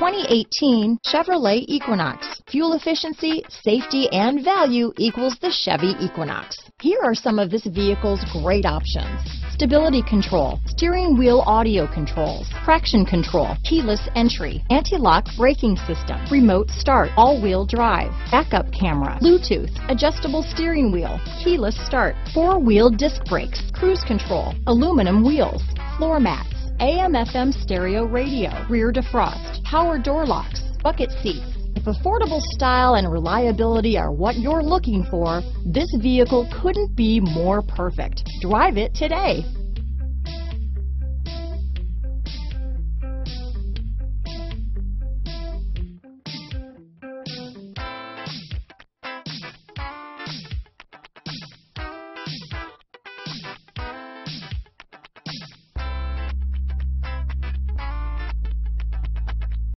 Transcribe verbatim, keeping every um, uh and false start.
twenty eighteen Chevrolet Equinox. Fuel efficiency, safety, and value equals the Chevy Equinox. Here are some of this vehicle's great options: stability control, steering wheel audio controls, traction control, keyless entry, anti-lock braking system, remote start, all-wheel drive, backup camera, Bluetooth, adjustable steering wheel, keyless start, four-wheel disc brakes, cruise control, aluminum wheels, floor mats, A M F M stereo radio, rear defrost, power door locks, bucket seats. If affordable style and reliability are what you're looking for, this vehicle couldn't be more perfect. Drive it today.